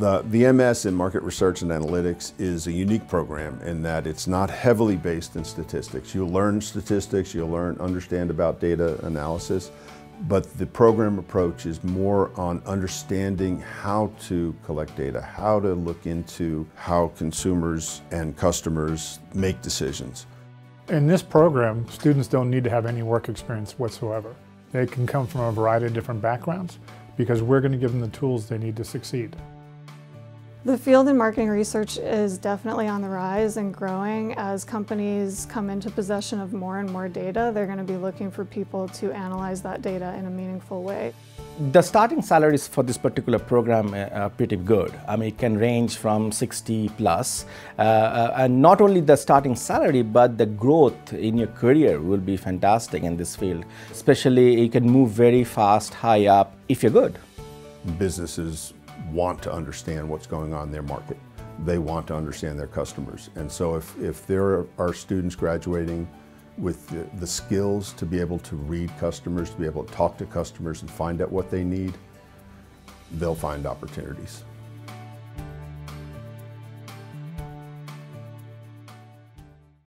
The M.S. in Market Research and Analytics is a unique program in that it's not heavily based in statistics. You'll learn statistics, you'll understand about data analysis, but the program approach is more on understanding how to collect data, how to look into how consumers and customers make decisions. In this program, students don't need to have any work experience whatsoever. They can come from a variety of different backgrounds because we're going to give them the tools they need to succeed. The field in marketing research is definitely on the rise and growing. As companies come into possession of more and more data, they're going to be looking for people to analyze that data in a meaningful way. The starting salaries for this particular program are pretty good. I mean, it can range from 60 plus. And not only the starting salary, but the growth in your career will be fantastic in this field. Especially, you can move very fast, high up, if you're good. Businesses want to understand what's going on in their market. They want to understand their customers. And so if there are students graduating with the skills to be able to read customers, to be able to talk to customers and find out what they need, they'll find opportunities.